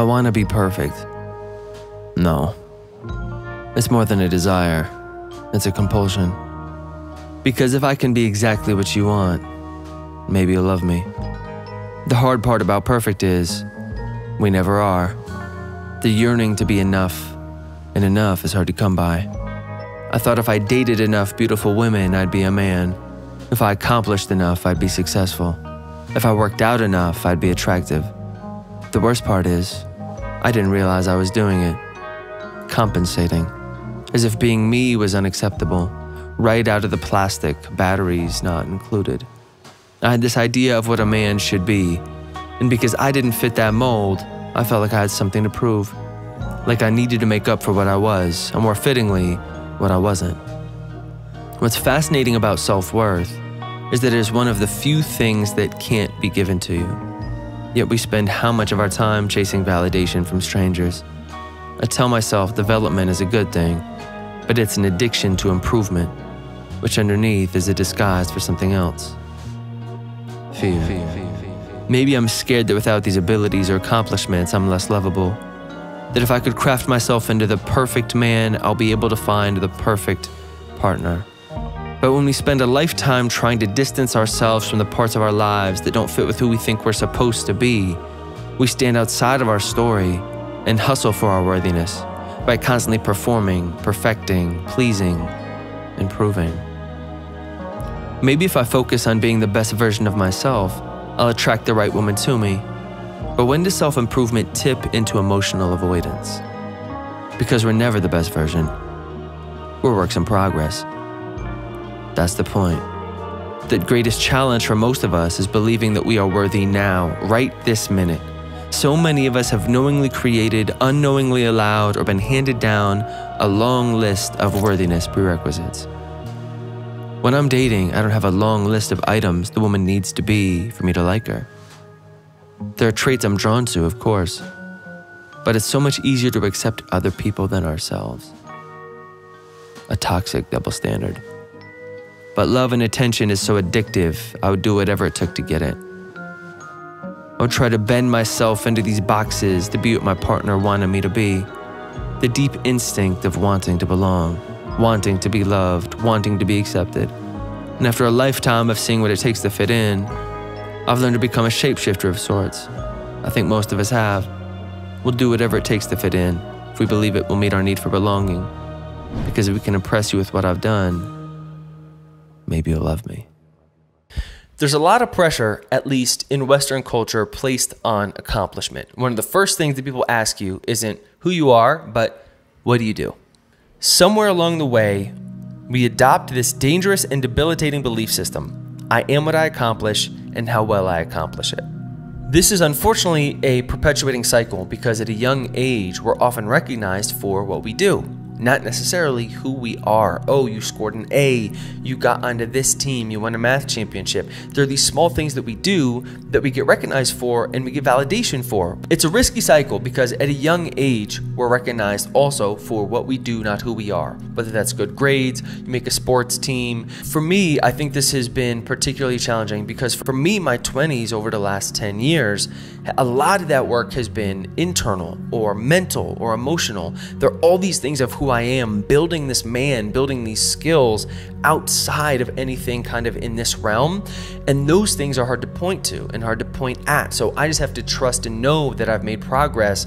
I want to be perfect. No. It's more than a desire. It's a compulsion. Because if I can be exactly what you want, maybe you'll love me. The hard part about perfect is, we never are. The yearning to be enough, and enough is hard to come by. I thought if I dated enough beautiful women, I'd be a man. If I accomplished enough, I'd be successful. If I worked out enough, I'd be attractive. The worst part is, I didn't realize I was doing it. Compensating, as if being me was unacceptable, right out of the plastic, batteries not included. I had this idea of what a man should be, and because I didn't fit that mold, I felt like I had something to prove, like I needed to make up for what I was, and more fittingly, what I wasn't. What's fascinating about self-worth is that it is one of the few things that can't be given to you. Yet we spend how much of our time chasing validation from strangers. I tell myself development is a good thing, but it's an addiction to improvement, which underneath is a disguise for something else. Fear. Maybe I'm scared that without these abilities or accomplishments, I'm less lovable. That if I could craft myself into the perfect man, I'll be able to find the perfect partner. But when we spend a lifetime trying to distance ourselves from the parts of our lives that don't fit with who we think we're supposed to be, we stand outside of our story and hustle for our worthiness by constantly performing, perfecting, pleasing, and proving. Maybe if I focus on being the best version of myself, I'll attract the right woman to me. But when does self-improvement tip into emotional avoidance? Because we're never the best version. We're works in progress. That's the point. The greatest challenge for most of us is believing that we are worthy now, right this minute. So many of us have knowingly created, unknowingly allowed, or been handed down a long list of worthiness prerequisites. When I'm dating, I don't have a long list of items the woman needs to be for me to like her. There are traits I'm drawn to, of course, but it's so much easier to accept other people than ourselves. A toxic double standard. But love and attention is so addictive, I would do whatever it took to get it. I would try to bend myself into these boxes to be what my partner wanted me to be. The deep instinct of wanting to belong. Wanting to be loved, wanting to be accepted. And after a lifetime of seeing what it takes to fit in, I've learned to become a shapeshifter of sorts. I think most of us have. We'll do whatever it takes to fit in. If we believe it will meet our need for belonging. Because if we can impress you with what I've done, maybe you'll love me. There's a lot of pressure, at least in Western culture, placed on accomplishment. One of the first things that people ask you isn't who you are, but what do you do? Somewhere along the way, we adopt this dangerous and debilitating belief system. I am what I accomplish and how well I accomplish it. This is unfortunately a perpetuating cycle because at a young age, we're often recognized for what we do, not necessarily who we are. Oh, you scored an A, you got onto this team, you won a math championship. There are these small things that we do that we get recognized for and we get validation for. It's a risky cycle because at a young age, we're recognized also for what we do, not who we are. Whether that's good grades, you make a sports team. For me, I think this has been particularly challenging because for me, my 20s over the last 10 years, a lot of that work has been internal or mental or emotional. There are all these things of who I am, building this man, building these skills outside of anything kind of in this realm. And those things are hard to point to and hard to point at. So I just have to trust and know that I've made progress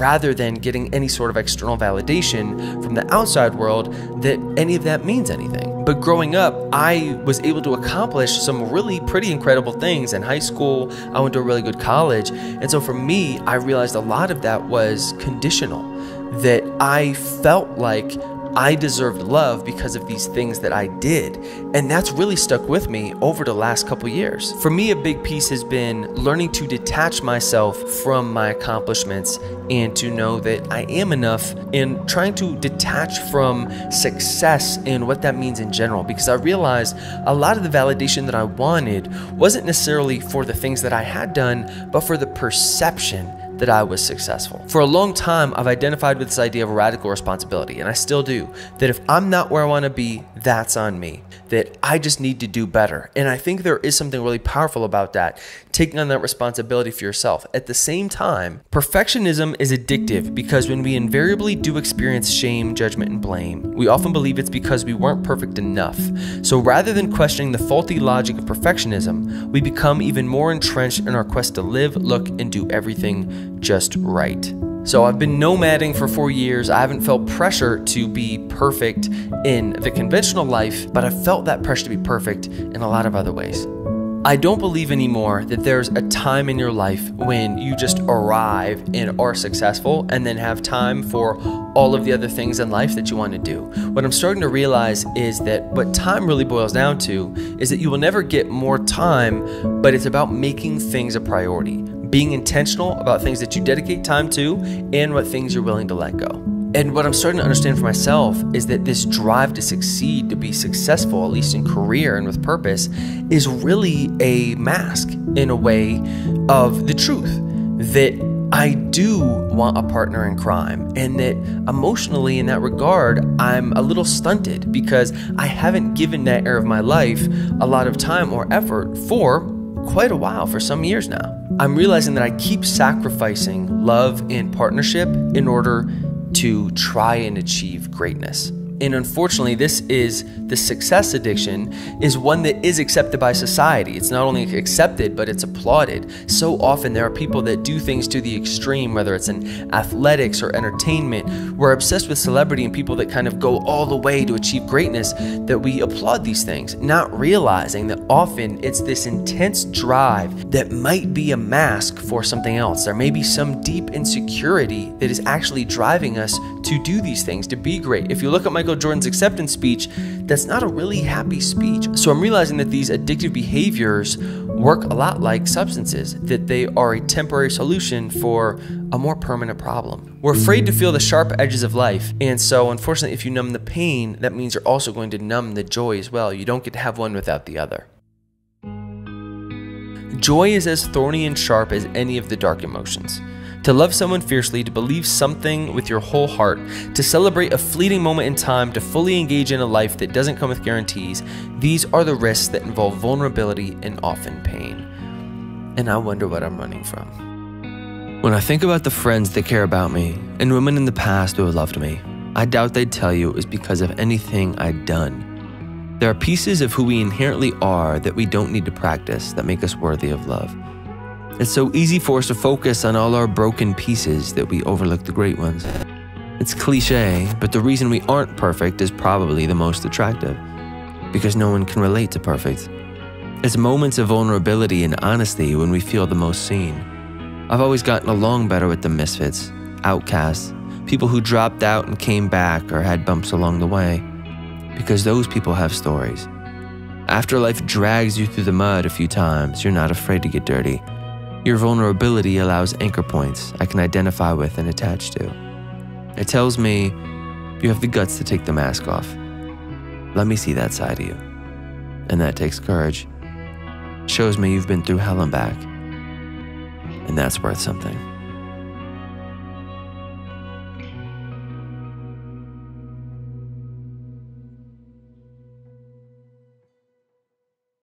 rather than getting any sort of external validation from the outside world that any of that means anything. But growing up, I was able to accomplish some really pretty incredible things. In high school, I went to a really good college. And so for me, I realized a lot of that was conditional, that I felt like I deserved love because of these things that I did. And that's really stuck with me over the last couple years. For me, a big piece has been learning to detach myself from my accomplishments and to know that I am enough, and trying to detach from success and what that means in general, because I realized a lot of the validation that I wanted wasn't necessarily for the things that I had done, but for the perception that I was successful. For a long time, I've identified with this idea of radical responsibility, and I still do, that if I'm not where I want to be, that's on me, that I just need to do better. And I think there is something really powerful about that, taking on that responsibility for yourself. At the same time, perfectionism is addictive because when we invariably do experience shame, judgment, and blame, we often believe it's because we weren't perfect enough. So rather than questioning the faulty logic of perfectionism, we become even more entrenched in our quest to live, look, and do everything just right. So I've been nomading for 4 years. I haven't felt pressure to be perfect in the conventional life, but I've felt that pressure to be perfect in a lot of other ways. I don't believe anymore that there's a time in your life when you just arrive and are successful and then have time for all of the other things in life that you want to do. What I'm starting to realize is that what time really boils down to is that you will never get more time, but it's about making things a priority, being intentional about things that you dedicate time to and what things you're willing to let go. And what I'm starting to understand for myself is that this drive to succeed, to be successful, at least in career and with purpose, is really a mask in a way of the truth that I do want a partner in crime, and that emotionally in that regard, I'm a little stunted because I haven't given that area of my life a lot of time or effort for quite a while, for some years now. I'm realizing that I keep sacrificing love and partnership in order to try and achieve greatness. And unfortunately, the success addiction is one that is accepted by society. It's not only accepted, but it's applauded. So often there are people that do things to the extreme, whether it's in athletics or entertainment. We're obsessed with celebrity and people that kind of go all the way to achieve greatness, that we applaud these things, not realizing that often it's this intense drive that might be a mask for something else. There may be some deep insecurity that is actually driving us to do these things, to be great. If you look at Michael Jordan's acceptance speech, that's not a really happy speech. So I'm realizing that these addictive behaviors work a lot like substances, that they are a temporary solution for a more permanent problem. We're afraid to feel the sharp edges of life. And so unfortunately, if you numb the pain, that means you're also going to numb the joy as well. You don't get to have one without the other. Joy is as thorny and sharp as any of the dark emotions. To love someone fiercely, to believe something with your whole heart, to celebrate a fleeting moment in time, to fully engage in a life that doesn't come with guarantees, these are the risks that involve vulnerability and often pain. And I wonder what I'm running from. When I think about the friends that care about me and women in the past who have loved me, I doubt they'd tell you it was because of anything I'd done. There are pieces of who we inherently are that we don't need to practice that make us worthy of love. It's so easy for us to focus on all our broken pieces that we overlook the great ones. It's cliche, but the reason we aren't perfect is probably the most attractive, because no one can relate to perfect. It's moments of vulnerability and honesty when we feel the most seen. I've always gotten along better with the misfits, outcasts, people who dropped out and came back or had bumps along the way, because those people have stories. After life drags you through the mud a few times, you're not afraid to get dirty. Your vulnerability allows anchor points I can identify with and attach to. It tells me, you have the guts to take the mask off. Let me see that side of you. And that takes courage. It shows me you've been through hell and back. And that's worth something.